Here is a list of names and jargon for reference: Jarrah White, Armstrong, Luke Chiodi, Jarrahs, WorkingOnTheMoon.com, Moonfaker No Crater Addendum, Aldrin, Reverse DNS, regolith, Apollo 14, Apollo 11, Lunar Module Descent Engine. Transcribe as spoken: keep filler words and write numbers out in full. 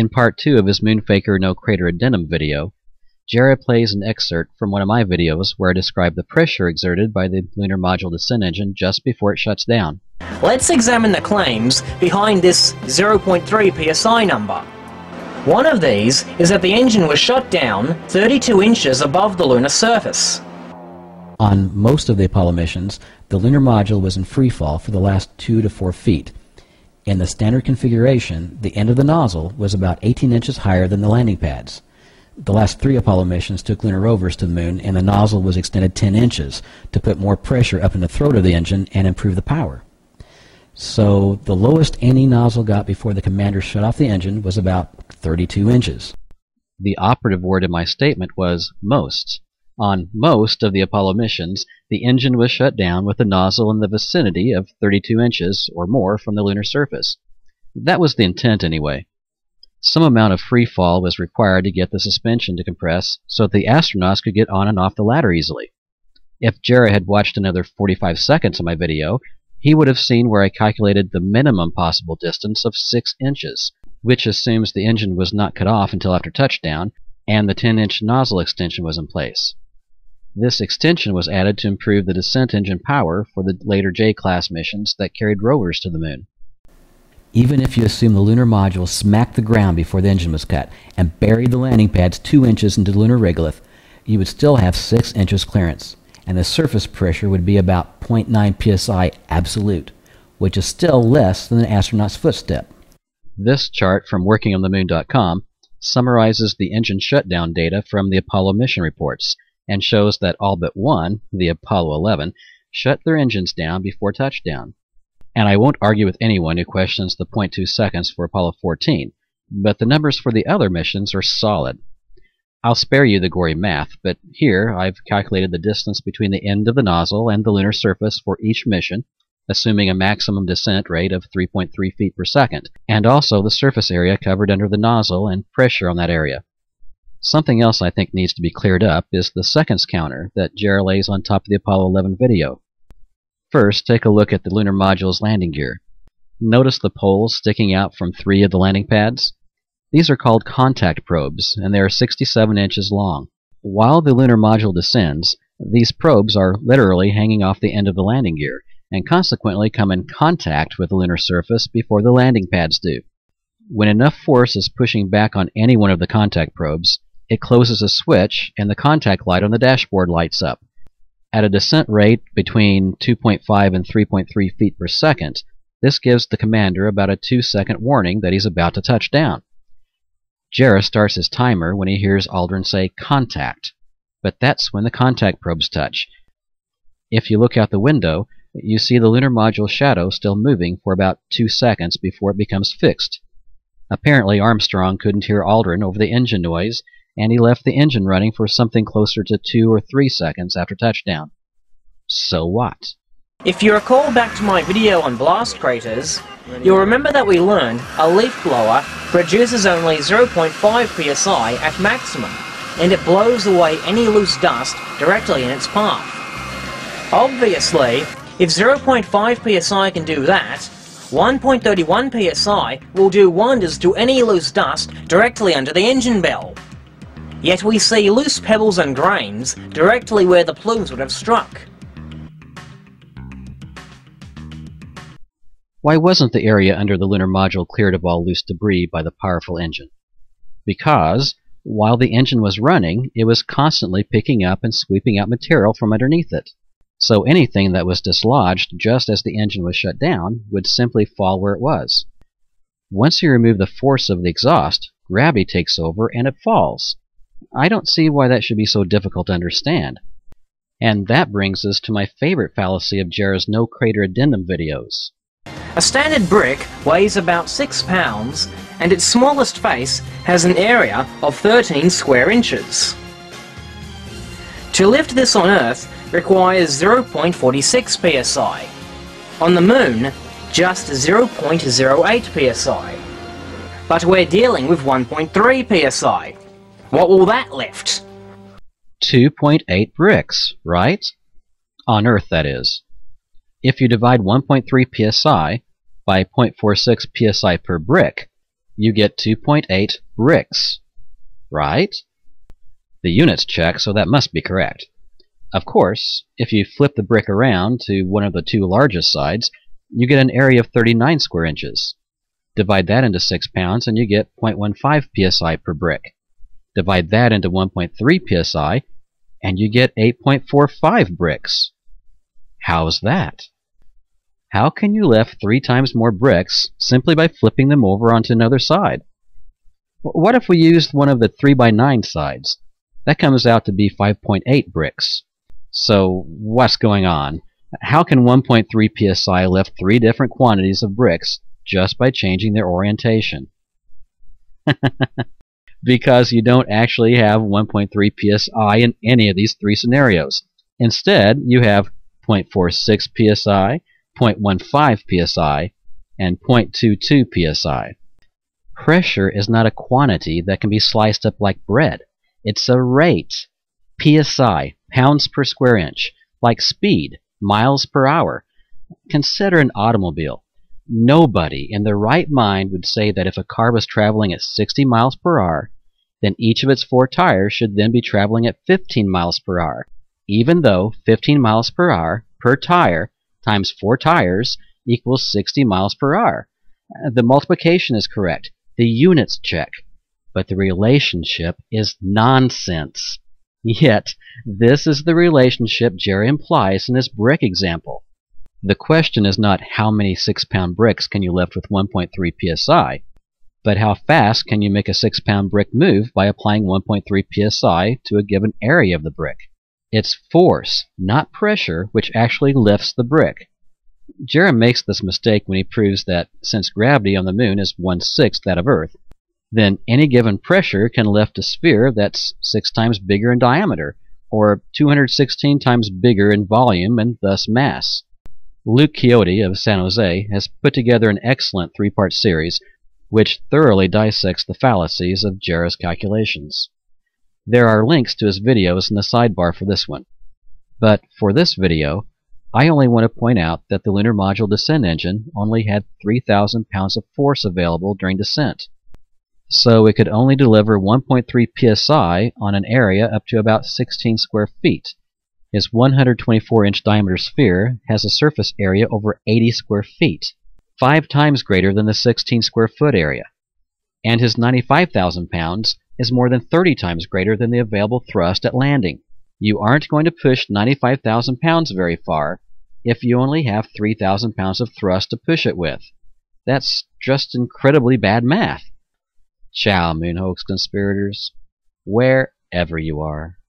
In part two of his Moonfaker No Crater Addendum video, Jarrah plays an excerpt from one of my videos where I describe the pressure exerted by the Lunar Module Descent Engine just before it shuts down. Let's examine the claims behind this zero point three P S I number. One of these is that the engine was shut down thirty-two inches above the lunar surface. On most of the Apollo missions, the lunar module was in free fall for the last two to four feet. In the standard configuration, the end of the nozzle was about eighteen inches higher than the landing pads. The last three Apollo missions took lunar rovers to the moon, and the nozzle was extended ten inches to put more pressure up in the throat of the engine and improve the power. So the lowest any nozzle got before the commander shut off the engine was about thirty-two inches. The operative word in my statement was most. On most of the Apollo missions, the engine was shut down with the nozzle in the vicinity of thirty-two inches or more from the lunar surface. That was the intent anyway. Some amount of free fall was required to get the suspension to compress so that the astronauts could get on and off the ladder easily. If Jarrah had watched another forty-five seconds of my video, he would have seen where I calculated the minimum possible distance of six inches, which assumes the engine was not cut off until after touchdown and the ten inch nozzle extension was in place. This extension was added to improve the descent engine power for the later J class missions that carried rovers to the moon. Even if you assume the lunar module smacked the ground before the engine was cut and buried the landing pads two inches into the lunar regolith, you would still have six inches clearance, and the surface pressure would be about zero point nine P S I absolute, which is still less than an astronaut's footstep. This chart from Working On The Moon dot com summarizes the engine shutdown data from the Apollo mission reports, and shows that all but one, the Apollo eleven, shut their engines down before touchdown. And I won't argue with anyone who questions the zero point two seconds for Apollo fourteen, but the numbers for the other missions are solid. I'll spare you the gory math, but here I've calculated the distance between the end of the nozzle and the lunar surface for each mission, assuming a maximum descent rate of three point three feet per second, and also the surface area covered under the nozzle and pressure on that area. Something else I think needs to be cleared up is the seconds counter that Jarrah lays on top of the Apollo eleven video. First, take a look at the lunar module's landing gear. Notice the poles sticking out from three of the landing pads? These are called contact probes, and they are sixty-seven inches long. While the lunar module descends, these probes are literally hanging off the end of the landing gear, and consequently come in contact with the lunar surface before the landing pads do. When enough force is pushing back on any one of the contact probes, it closes a switch and the contact light on the dashboard lights up. At a descent rate between two point five and three point three feet per second, this gives the commander about a two second warning that he's about to touch down. Jarrah starts his timer when he hears Aldrin say contact, but that's when the contact probes touch. If you look out the window, you see the lunar module shadow still moving for about two seconds before it becomes fixed. Apparently Armstrong couldn't hear Aldrin over the engine noise, and he left the engine running for something closer to two or three seconds after touchdown. So what? If you recall back to my video on blast craters, you'll remember that we learned a leaf blower produces only zero point five P S I at maximum, and it blows away any loose dust directly in its path. Obviously, if zero point five P S I can do that, one point three one P S I will do wonders to any loose dust directly under the engine bell. Yet we see loose pebbles and grains directly where the plumes would have struck. Why wasn't the area under the lunar module cleared of all loose debris by the powerful engine? Because, while the engine was running, it was constantly picking up and sweeping out material from underneath it. So anything that was dislodged just as the engine was shut down would simply fall where it was. Once you remove the force of the exhaust, gravity takes over and it falls. I don't see why that should be so difficult to understand. And that brings us to my favorite fallacy of Jarrah's No Crater Addendum videos. A standard brick weighs about six pounds, and its smallest face has an area of thirteen square inches. To lift this on Earth requires zero point four six P S I. On the moon, just zero point zero eight P S I. But we're dealing with one point three P S I. What will that lift? two point eight bricks, right? On Earth, that is. If you divide one point three P S I by zero point four six P S I per brick, you get two point eight bricks, right? The units check, so that must be correct. Of course, if you flip the brick around to one of the two largest sides, you get an area of thirty-nine square inches. Divide that into six pounds and you get zero point one five P S I per brick. Divide that into one point three P S I and you get eight point four five bricks. How's that? How can you lift three times more bricks simply by flipping them over onto another side? What if we used one of the three by nine sides? That comes out to be five point eight bricks. So what's going on? How can one point three P S I lift three different quantities of bricks just by changing their orientation? Because you don't actually have one point three P S I in any of these three scenarios. Instead, you have zero point four six P S I, zero point one five P S I, and zero point two two P S I. Pressure is not a quantity that can be sliced up like bread. It's a rate. P S I, pounds per square inch, like speed, miles per hour. Consider an automobile. Nobody in their right mind would say that if a car was traveling at sixty miles per hour, then each of its four tires should then be traveling at fifteen miles per hour, even though fifteen miles per hour per tire times four tires equals sixty miles per hour. The multiplication is correct. The units check. But the relationship is nonsense. Yet, this is the relationship Jarrah implies in this brick example. The question is not how many six-pound bricks can you lift with one point three P S I, but how fast can you make a six-pound brick move by applying one point three P S I to a given area of the brick. It's force, not pressure, which actually lifts the brick. Jarrah makes this mistake when he proves that since gravity on the moon is one-sixth that of Earth, then any given pressure can lift a sphere that's six times bigger in diameter, or two hundred sixteen times bigger in volume and thus mass. Luke Chiodi of San Jose has put together an excellent three-part series which thoroughly dissects the fallacies of Jarrah's calculations. There are links to his videos in the sidebar for this one. But for this video, I only want to point out that the Lunar Module Descent Engine only had three thousand pounds of force available during descent. So it could only deliver one point three P S I on an area up to about sixteen square feet. His one hundred twenty-four inch diameter sphere has a surface area over eighty square feet, five times greater than the sixteen square foot area. And his ninety-five thousand pounds is more than thirty times greater than the available thrust at landing. You aren't going to push ninety-five thousand pounds very far if you only have three thousand pounds of thrust to push it with. That's just incredibly bad math. Ciao, Moon Hoax conspirators, wherever you are.